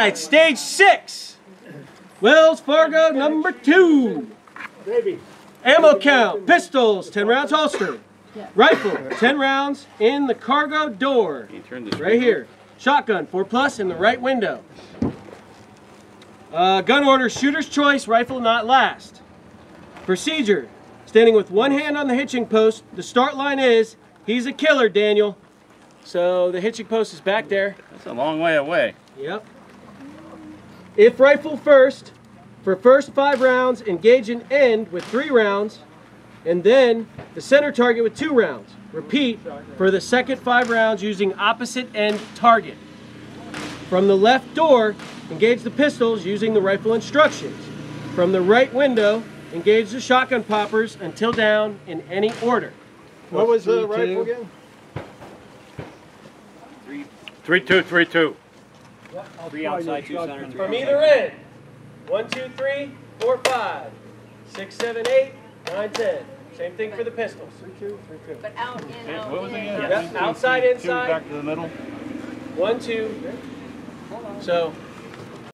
Alright, stage 6, Wells Fargo number 2. Baby. Ammo count, pistols, 10 rounds holstered. Rifle, 10 rounds in the cargo door, right here. Shotgun, 4+ in the right window. Gun order, shooter's choice, rifle not last. Procedure, standing with one hand on the hitching post. The start line is, he's a killer, Daniel. So the hitching post is back there. That's a long way away. Yep. If rifle first, for first 5 rounds, engage and end with 3 rounds, and then the center target with 2 rounds. Repeat for the second 5 rounds using opposite end target. From the left door, engage the pistols using the rifle instructions. From the right window, engage the shotgun poppers until down in any order. What was the rifle again? 3-2, 3-2. Three outside, 2 center, 3. From either end. 1, 2, 3, 4, 5, 6, 7, 8, 9, 10. Same thing for the pistols. 3-2, 3-2. But out and out. What was it again? Yep. Outside, inside. Back to the middle. 1, 2. So.